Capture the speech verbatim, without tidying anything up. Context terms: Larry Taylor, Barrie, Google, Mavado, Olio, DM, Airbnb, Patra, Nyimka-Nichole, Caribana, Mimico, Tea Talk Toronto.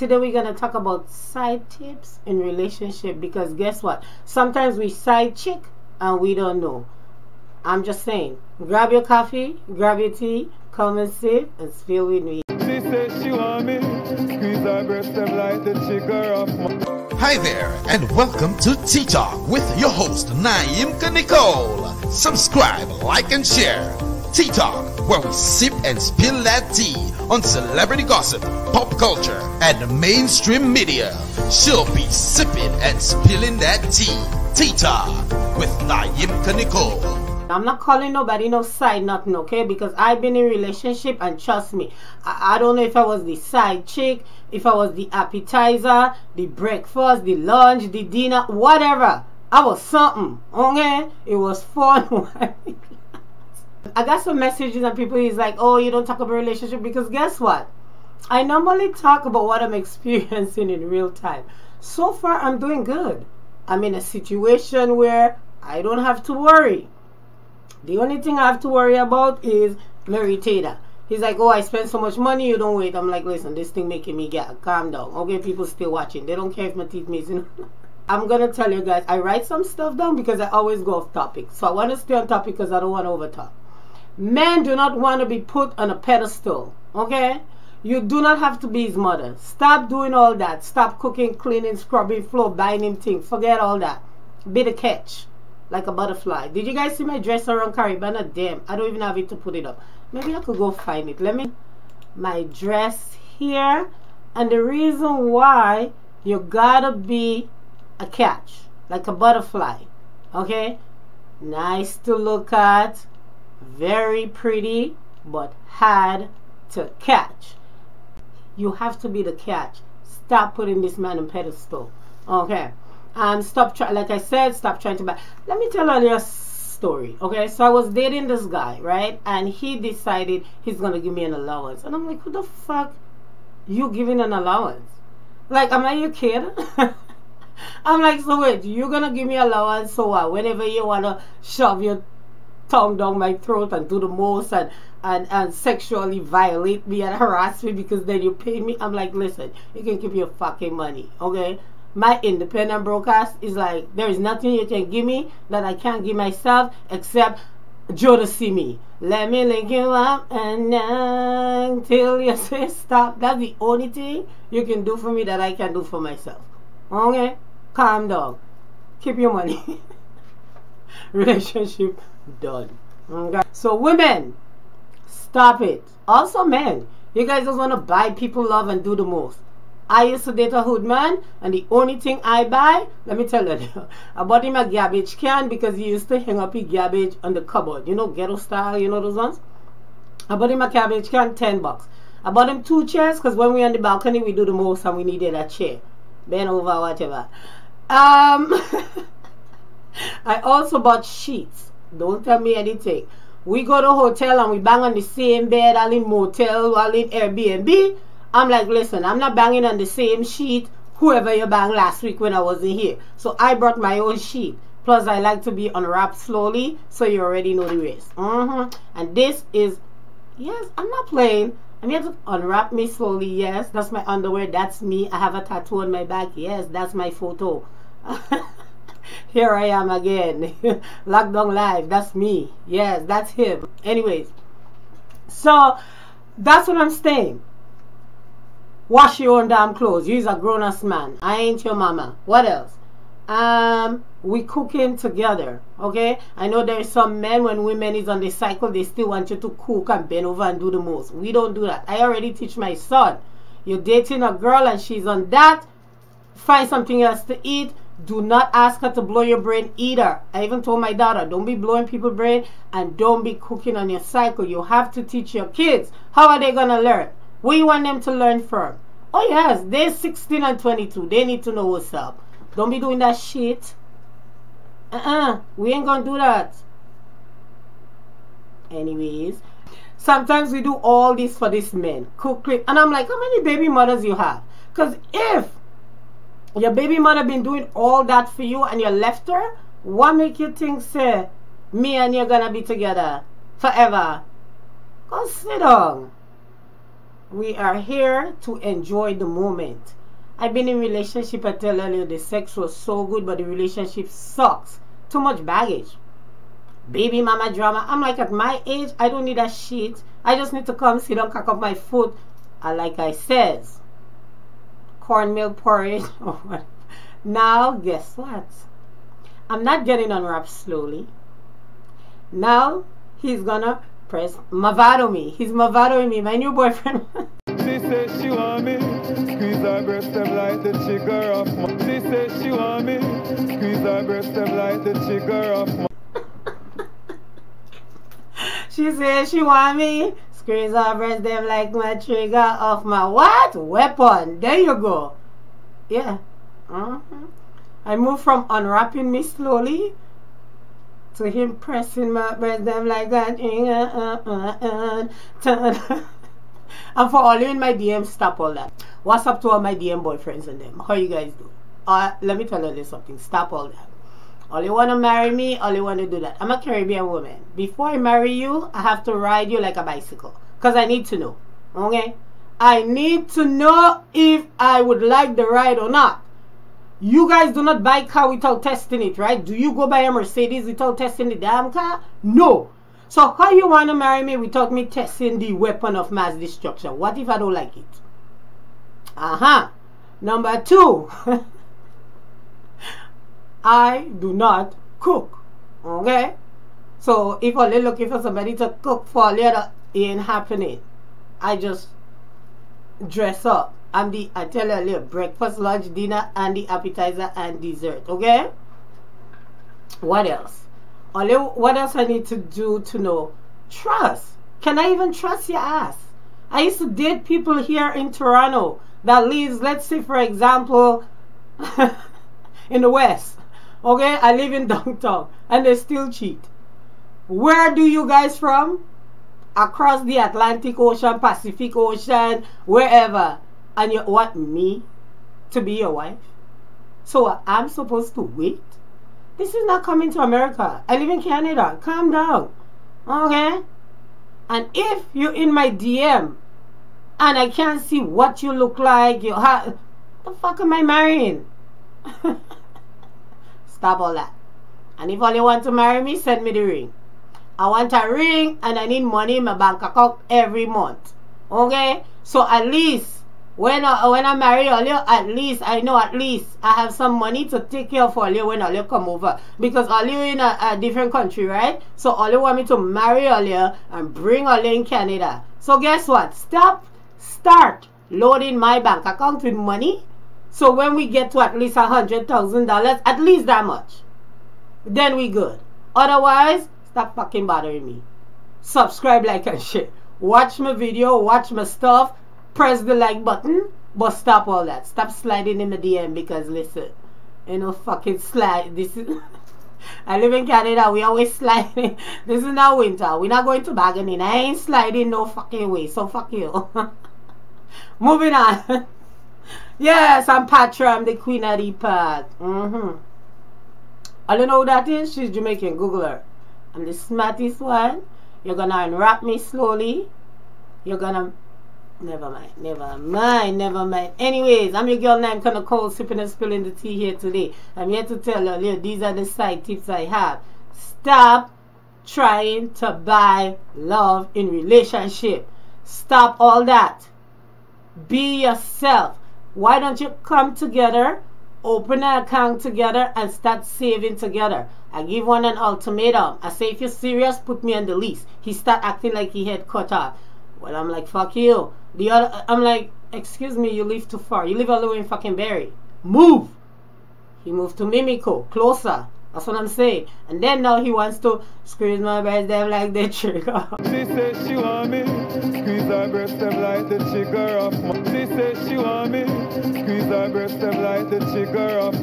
Today we're going to talk about side tips in relationship, because guess what? Sometimes we side chick and we don't know. I'm just saying, grab your coffee, grab your tea, come and sit and spill with me. She says she want me, squeeze her breast them like the chicker of my... Hi there, and welcome to Tea Talk with your host, Nyimka-Nichole. Subscribe, like, and share. Tea Talk, where we sip and spill that tea on celebrity gossip, pop culture, and mainstream media. She'll be sipping and spilling that tea. Tea Talk with Nyimka-Nichole. I'm not calling nobody no side nothing, okay? Because I've been in a relationship, and trust me, I, I don't know if I was the side chick, if I was the appetizer, the breakfast, the lunch, the dinner, whatever. I was something, okay? It was fun. I got some messages and people is like, oh, you don't talk about relationship, because guess what? I normally talk about what I'm experiencing in real time. So far, I'm doing good. I'm in a situation where I don't have to worry. The only thing I have to worry about is Larry Taylor. He's like, oh, I spend so much money, you don't wait. I'm like, listen, this thing making me get, calm down. Okay, people still watching. They don't care if my teeth missing. I'm going to tell you guys, I write some stuff down because I always go off topic. So I want to stay on topic because I don't want to overtalk. Men do not want to be put on a pedestal, okay? You do not have to be his mother. Stop doing all that. Stop cooking, cleaning, scrubbing floor, buying him things. Forget all that. Be the catch. Like a butterfly. Did you guys see my dress around Caribana? Damn, I don't even have it to put it up. Maybe I could go find it. Let me... My dress here. And the reason why you gotta be a catch. Like a butterfly. Okay? Nice to look at. Very pretty. But hard to catch. You have to be the catch. Stop putting this man on pedestal. Okay? And stop trying, like I said, stop trying to buy. Let me tell you a story, okay? So I was dating this guy, right? And he decided he's going to give me an allowance. And I'm like, who the fuck you giving an allowance? Like, am I your kid? I'm like, so wait, you're going to give me allowance, so what? Whenever you want to shove your tongue down my throat and do the most and, and, and sexually violate me and harass me because then you pay me. I'm like, listen, you can keep your fucking money, okay? My independent broadcast is like, there is nothing you can give me that I can't give myself except Joe to see me. Let me link you up and until you say stop. That's the only thing you can do for me that I can do for myself. Okay? Calm down. Keep your money. Relationship done. Okay? So women, stop it. Also men, you guys just want to buy people love and do the most. I used to date a hood man, and the only thing I buy, let me tell you, I bought him a garbage can because he used to hang up his garbage on the cupboard. You know, ghetto style, you know those ones? I bought him a garbage can, ten bucks. I bought him two chairs because when we're on the balcony, we do the most and we needed a chair. Bend over, whatever. Um, I also bought sheets. Don't tell me anything. We go to a hotel and we bang on the same bed, all in motel, all in Airbnb. I'm like, listen, I'm not banging on the same sheet whoever you banged last week when I wasn't here. So I brought my own sheet. Plus, I like to be unwrapped slowly, so you already know the rest. Mm-hmm. And this is, yes, I'm not playing. I'm here to unwrap me slowly. Yes, that's my underwear. That's me. I have a tattoo on my back. Yes, that's my photo. Here I am again. Lockdown live. That's me. Yes, that's him. Anyways, so that's what I'm saying. Wash your own damn clothes. You's a grown-ass man. I ain't your mama. What else? Um, we cooking together, okay? I know there's some men, when women is on the cycle, they still want you to cook and bend over and do the most. We don't do that. I already teach my son. You're dating a girl and she's on that. Find something else to eat. Do not ask her to blow your brain either. I even told my daughter, don't be blowing people's brain and don't be cooking on your cycle. You have to teach your kids. How are they going to learn? Where you want them to learn from? Oh yes, they're sixteen and twenty-two. They need to know what's up. Don't be doing that shit. Uh-uh. We ain't gonna do that. Anyways. Sometimes we do all this for this man. Cook, clean. And I'm like, how many baby mothers you have? Because if your baby mother been doing all that for you and you left her, what make you think, say, me and you're gonna be together forever? Go sit down. We are here to enjoy the moment. I've been in a relationship, I tell you, the sex was so good, but the relationship sucks. Too much baggage. Baby mama drama. I'm like, at my age, I don't need that shit. I just need to come sit down, cock up my foot. And like I says, cornmeal porridge. Now, guess what? I'm not getting unwrapped slowly. Now, he's gonna press Mavado me. He's Mavadoing me, my new boyfriend. She says she want me, squeeze her breast them like the trigger off. She says she want me, squeeze her breast them like the trigger off. She says she want me, squeeze her breast them like my trigger off my what? Weapon. There you go. Yeah. Mm-hmm. I move from unwrapping me slowly to him pressing my breast them like that. And for all you in my D M, stop all that. What's up to all my D M boyfriends and them? How you guys do? Uh, let me tell you something. Stop all that. All you want to marry me, all you want to do that. I'm a Caribbean woman. Before I marry you, I have to ride you like a bicycle. Because I need to know. Okay? I need to know if I would like the ride or not. You guys do not buy car without testing it, right? Do you go buy a Mercedes without testing the damn car? No. So how you want to marry me without me testing the weapon of mass destruction? What if I don't like it? Uh-huh. Number two. I do not cook. Okay? So if all you're looking for somebody to cook for later, it ain't happening. I just dress up. I'm the, I tell you a little, breakfast, lunch, dinner, and the appetizer and dessert, okay? What else? What else I need to do to know? Trust. Can I even trust your ass? I used to date people here in Toronto that lives, let's say, for example, in the West, okay? I live in downtown, and they still cheat. Where do you guys from? Across the Atlantic Ocean, Pacific Ocean, wherever. And you want me to be your wife? So I'm supposed to wait? This is not coming to America. I live in Canada. Calm down. Okay? And if you're in my D M and I can't see what you look like, you how the fuck am I marrying? Stop all that. And if all you want to marry me, send me the ring. I want a ring and I need money in my bank account every month. Okay? So at least When I, when I marry Olio, at least, I know at least I have some money to take care of Olio when Olio come over. Because Olio in a, a different country, right? So Olio want me to marry Olio and bring Olio in Canada. So guess what? Stop, start loading my bank account with money. So when we get to at least one hundred thousand dollars, at least that much, then we good. Otherwise, stop fucking bothering me. Subscribe, like, and share. Watch my video, watch my stuff. Press the like button, but stop all that. Stop sliding in the D M because listen, you know, fucking slide. This is I live in Canada. We always sliding. This is not winter. We're not going to bargaining. I ain't sliding no fucking way. So fuck you. Moving on. Yes, I'm Patra. I'm the queen of the pod. Mm-hmm. I don't know who that is. She's Jamaican. Google her. I'm the smartest one. You're gonna unwrap me slowly. You're gonna. Never mind, never mind, never mind. Anyways, I'm your girl Nyimka-Nichole, sipping and spilling the tea here today. I'm here to tell you, these are the side tips I have. Stop trying to buy love in relationship. Stop all that. Be yourself. Why don't you come together, open an account together, and start saving together? I give one an ultimatum. I say, if you're serious, put me on the list. He start acting like he had cut off. Well, I'm like, fuck you. The other, I'm like, excuse me, you live too far. You live all the way in fucking Barrie. Move. He moved to Mimico, closer. That's what I'm saying. And then now he wants to squeeze my breast them like the trigger. She says she want me, squeeze her breast them like the trigger off. She says she want me, squeeze her breast them like the trigger off.